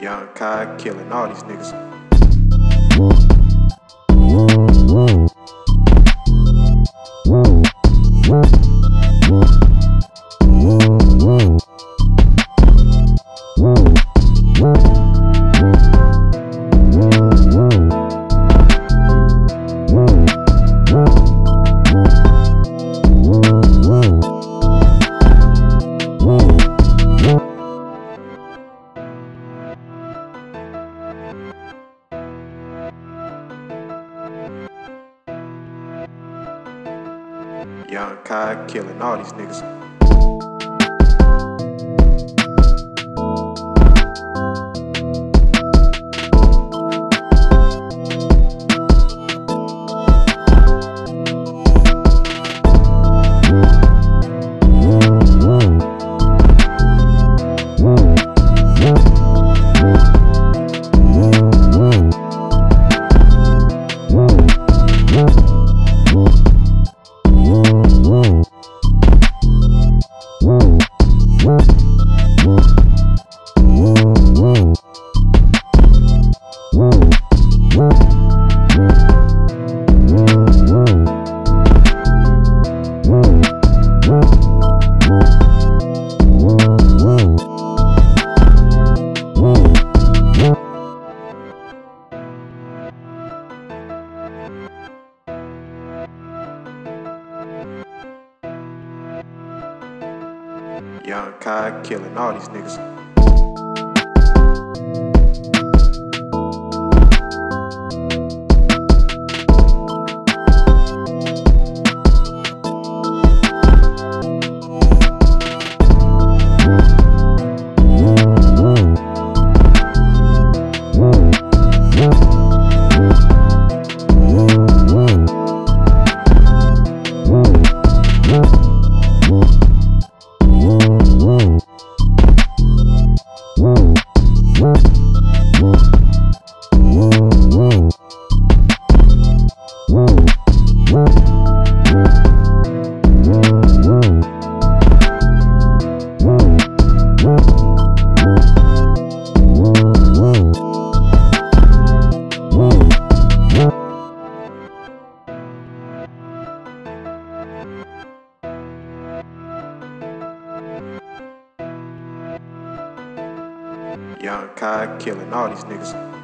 Young Kai killing all these niggas. Young Kai killing all these niggas. Young Kai killing all these niggas. Young Kai killing all these niggas.